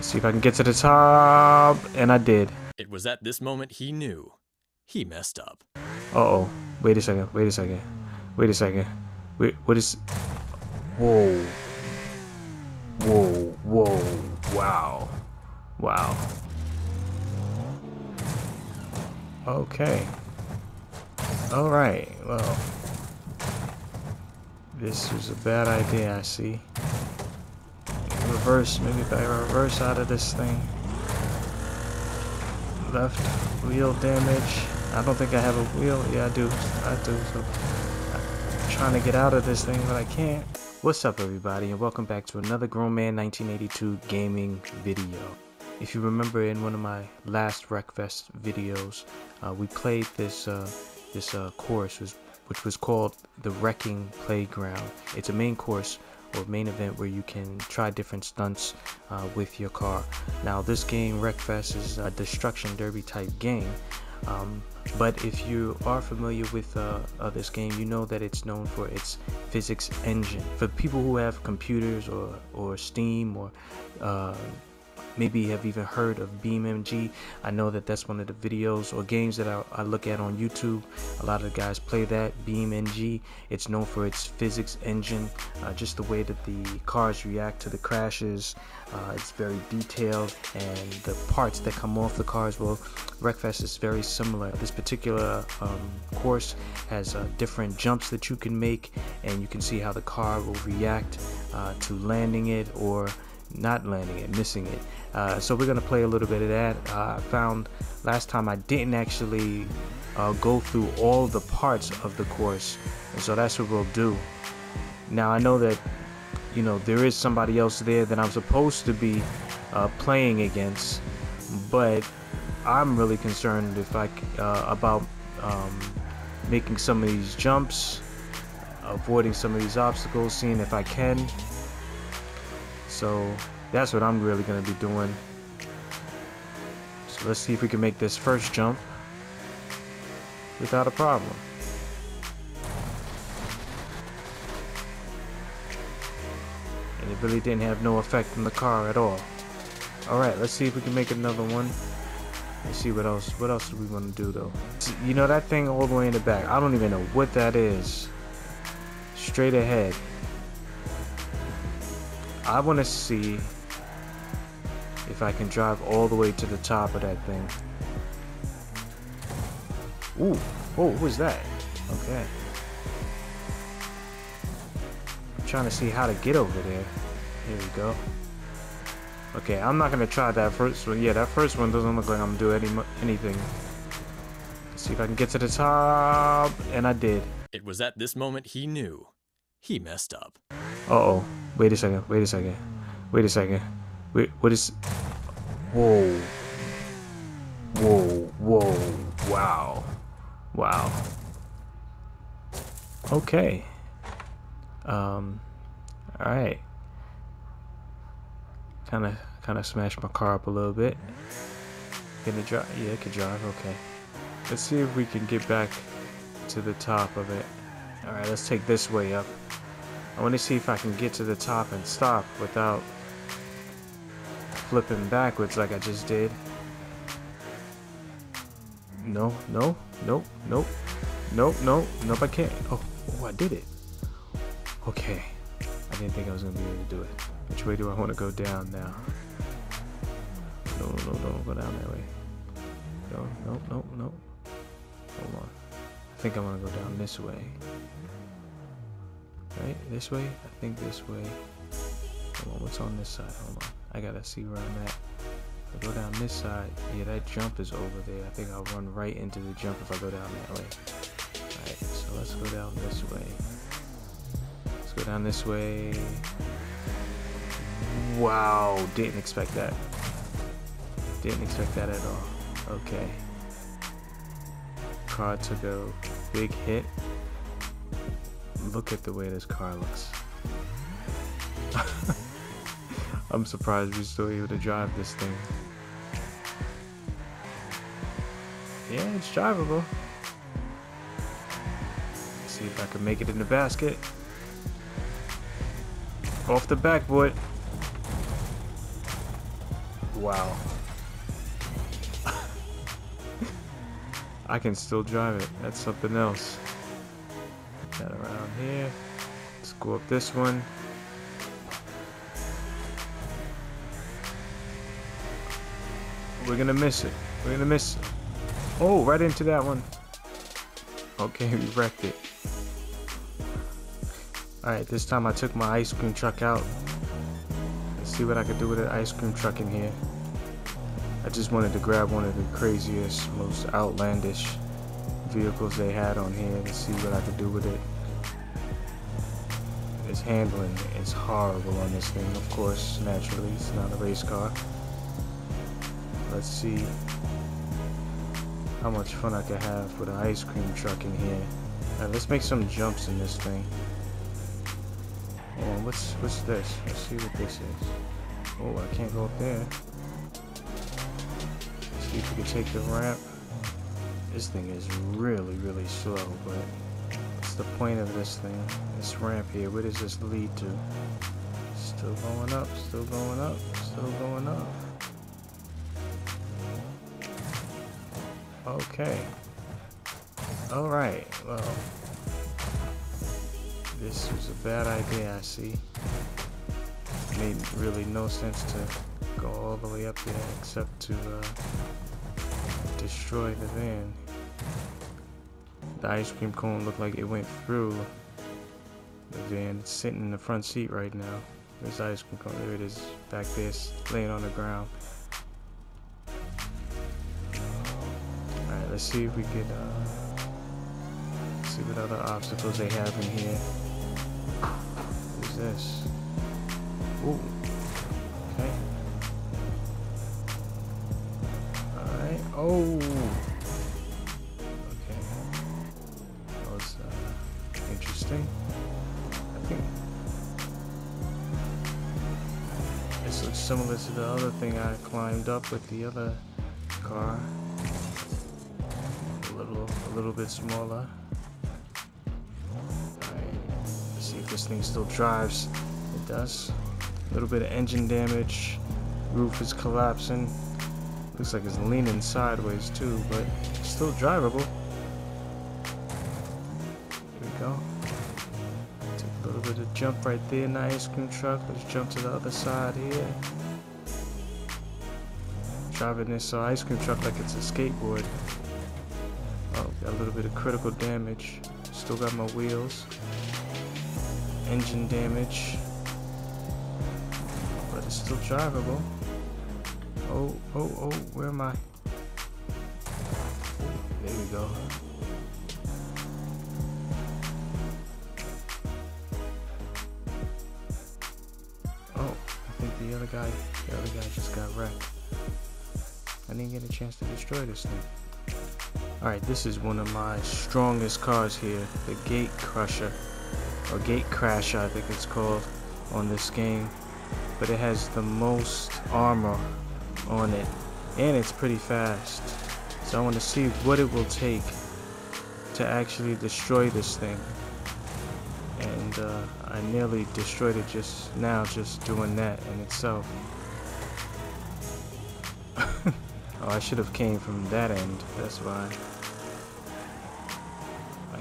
Let's see if I can get to the top, and I did. It was at this moment he knew he messed up. Uh-oh. Wait a second. Wait a second. Wait a second. Wait, what is... Whoa. Whoa. Whoa. Wow. Wow. Okay. Alright. Well. This was a bad idea, I see. Reverse. Maybe if I reverse out of this thing. Left wheel damage. I don't think I have a wheel. Yeah, I do. I do. So I'm trying to get out of this thing, but I can't. What's up, everybody, and welcome back to another Grown Man 1982 gaming video. If you remember, in one of my last Wreckfest videos, we played this course, which was called the Wrecking Playground. It's a main course or main event where you can try different stunts with your car. Now, this game, Wreckfest, is a destruction derby type game. But if you are familiar with this game, you know that it's known for its physics engine. For people who have computers or Steam, or maybe have even heard of BeamNG, I know that that's one of the videos or games that I look at on YouTube. A lot of the guys play that, BeamNG. It's known for its physics engine, just the way that the cars react to the crashes. It's very detailed, and the parts that come off the cars, well, Wreckfest is very similar. This particular course has different jumps that you can make, and you can see how the car will react to landing it or not landing it, missing it. So we're gonna play a little bit of that. I found last time I didn't actually go through all the parts of the course, and so that's what we'll do. Now, I know that, you know, there is somebody else there that I'm supposed to be playing against, but I'm really concerned if I about making some of these jumps, avoiding some of these obstacles, seeing if I can. So that's what I'm really going to be doing. So let's see if we can make this first jump without a problem. And it really didn't have no effect on the car at all. Alright, let's see if we can make another one. Let's see what else. What else do we want to do, though? You know, that thing all the way in the back, I don't even know what that is. Straight ahead. I want to see if I can drive all the way to the top of that thing. Ooh, whoa, who is that? Okay. I'm trying to see how to get over there. Here we go. Okay, I'm not going to try that first one. Yeah, that first one doesn't look like I'm going to do anything. Let's see if I can get to the top. And I did. It was at this moment he knew he messed up. Uh-oh. Wait a second, wait a second, wait a second. Wait, what is... Whoa. Whoa, whoa, wow. Wow. Okay. Alright. Kinda smashed my car up a little bit. Can it drive? Yeah, it can drive, okay. Let's see if we can get back to the top of it. Alright, let's take this way up. I want to see if I can get to the top and stop without flipping backwards like I just did. No, no, nope, nope, nope, nope, nope, I can't. Oh, oh, I did it. Okay. I didn't think I was going to be able to do it. Which way do I want to go down now? No, no, no, go down that way. No, no, no, no. Hold on. I think I want to go down this way. Right, this way? I think this way. Hold on, what's on this side? Hold on. I gotta see where I'm at. If I go down this side, yeah, that jump is over there. I think I'll run right into the jump if I go down that way. Alright, so let's go down this way. Let's go down this way. Wow, didn't expect that. Didn't expect that at all. Okay. Car took a big hit. Look at the way this car looks. I'm surprised we're still able to drive this thing. Yeah, it's drivable. Let's see if I can make it in the basket. Off the backboard. Wow. I can still drive it. That's something else. That around here. Let's go up this one. We're gonna miss it. We're gonna miss it. Oh, right into that one. Okay, we wrecked it. Alright, this time I took my ice cream truck out. Let's see what I could do with an ice cream truck in here. I just wanted to grab one of the craziest, most outlandish vehicles they had on here and see what I could do with it. Its handling is horrible on this thing, of course, naturally. It's not a race car. Let's see how much fun I could have with an ice cream truck in here. Alright, let's make some jumps in this thing. And what's this? Let's see what this is. Oh, I can't go up there. Let's see if we can take the ramp. This thing is really, really slow, but it's the point of this thing. This ramp here, what does this lead to? Still going up, still going up, still going up. Okay. Alright, well. This was a bad idea, I see. It made really no sense to go all the way up there except to destroy the van. The ice cream cone looked like it went through the van. It's sitting in the front seat right now. This ice cream cone, there it is, back there, laying on the ground. Let's see if we could see what other obstacles they have in here. What is this? Ooh. Okay. Alright. Oh. Okay. That was interesting. I think this looks similar to the other thing I climbed up with the other car. A little bit smaller. Alright, let's see if this thing still drives. It does. A little bit of engine damage. Roof is collapsing. Looks like it's leaning sideways too, but it's still drivable. Here we go. Took a little bit of jump right there in the ice cream truck. Let's jump to the other side here. Driving this ice cream truck like it's a skateboard. Got a little bit of critical damage. Still got my wheels. Engine damage. But it's still drivable. Oh, oh, oh, where am I? There we go. Oh, I think the other guy just got wrecked. I didn't get a chance to destroy this thing. Alright, this is one of my strongest cars here, the Gate Crusher, or Gate Crasher I think it's called on this game, but it has the most armor on it, and it's pretty fast, so I want to see what it will take to actually destroy this thing, and I nearly destroyed it just now, just doing that in itself. Oh, I should have came from that end, that's why. I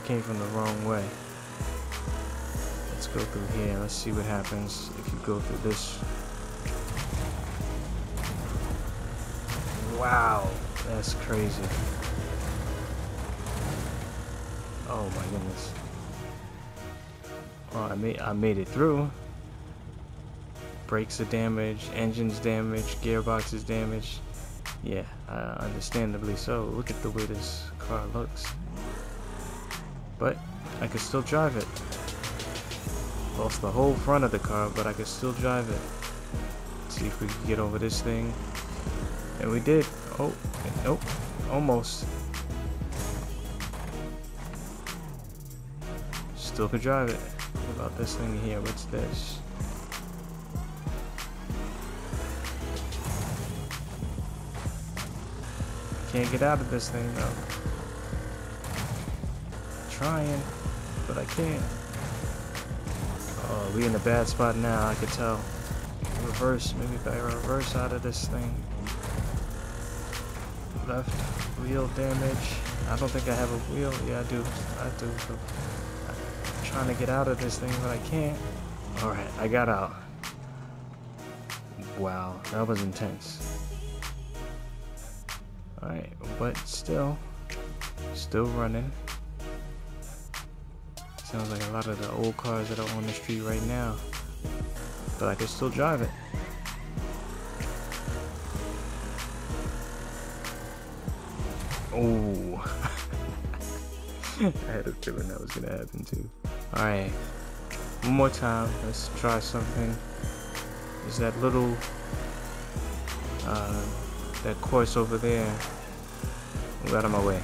came from the wrong way. Let's go through here, let's see what happens if you go through this. Wow, that's crazy. Oh my goodness. Well, I made it through. Brakes are damaged, engines damaged, gearbox is damaged. Yeah, understandably so. Look at the way this car looks. But I could still drive it. Lost the whole front of the car, but I could still drive it. Let's see if we can get over this thing. And we did. Oh, nope, almost. Still could drive it. What about this thing here? What's this? Can't get out of this thing though. I'm trying, but I can't. Oh, we in a bad spot now, I could tell. We're reverse. Maybe if I reverse out of this thing. Left wheel damage. I don't think I have a wheel. Yeah, I do. So I'm trying to get out of this thing, but I can't. Alright, I got out. Wow, that was intense. Alright, but still running. Sounds like a lot of the old cars that are on the street right now. But I can still drive it. Oh, I had a feeling that was gonna happen too. Alright, one more time, let's try something. There's that little, that course over there. I'm out of my way.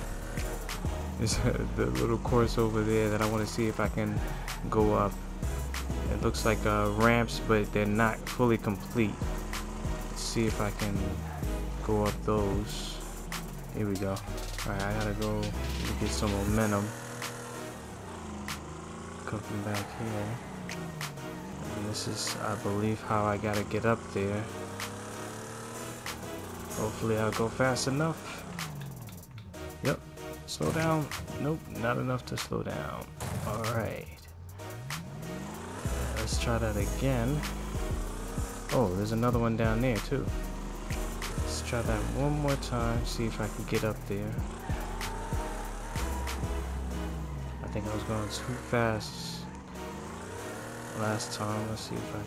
There's the little course over there that I want to see if I can go up. It looks like ramps, but they're not fully complete. Let's see if I can go up those. Here we go. Alright, I gotta go get some momentum. Coming back here. And this is, I believe, how I gotta get up there. Hopefully I'll go fast enough. Yep. Slow down. Nope, not enough to slow down. Alright. Let's try that again. Oh, there's another one down there too. Let's try that one more time, see if I can get up there. I think I was going too fast last time. Let's see if I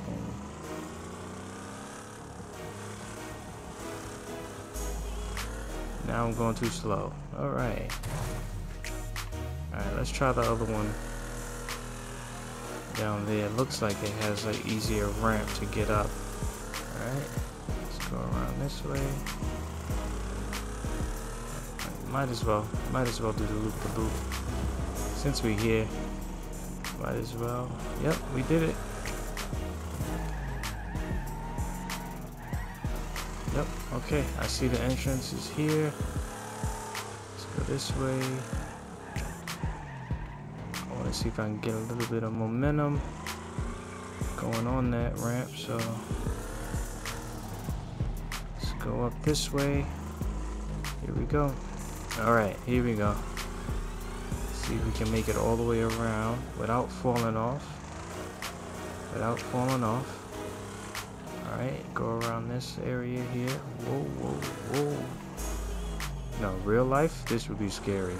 can. Now I'm going too slow. Alright. Alright, let's try the other one down there. It looks like it has an easier ramp to get up. Alright. Go around this way. Might as well do the loop-de-loop. Since we're here, might as well. Yep, we did it. Yep, okay, I see the entrance is here. Let's go this way. I want to see if I can get a little bit of momentum going on that ramp, so go up this way. Here we go. Alright, here we go. See if we can make it all the way around without falling off. Alright, go around this area here. Whoa, whoa, whoa. No, real life, this would be scary.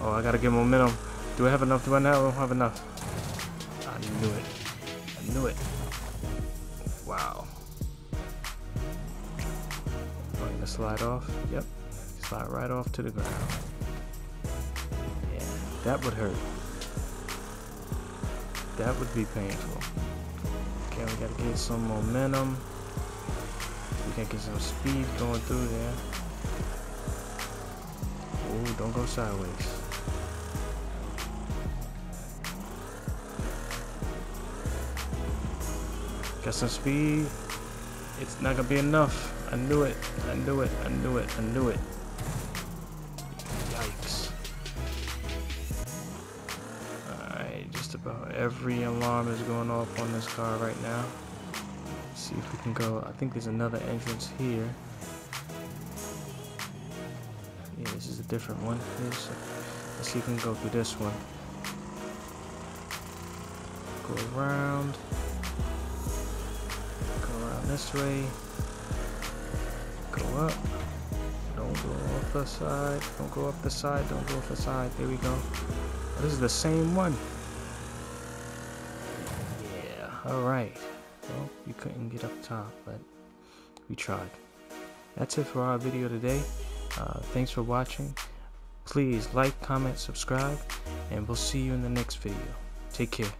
Oh, I gotta get momentum. Do I have enough? Do I not? I don't have enough. I knew it. Wow. Slide off. Yep. Slide right off to the ground. Yeah, that would hurt. That would be painful. Okay, we gotta get some momentum. We can get some speed going through there. Oh, don't go sideways. Got some speed. It's not gonna be enough. I knew it. Yikes. Alright, just about every alarm is going off on this car right now. Let's see if we can go. I think there's another entrance here. Yeah, this is a different one. Let's see if we can go through this one. Go around this way. Go up. Don't go off the side. Don't go off the side. There we go. This is the same one. Yeah. Alright. Well, we couldn't get up top, but we tried. That's it for our video today. Thanks for watching. Please like, comment, subscribe, and we'll see you in the next video. Take care.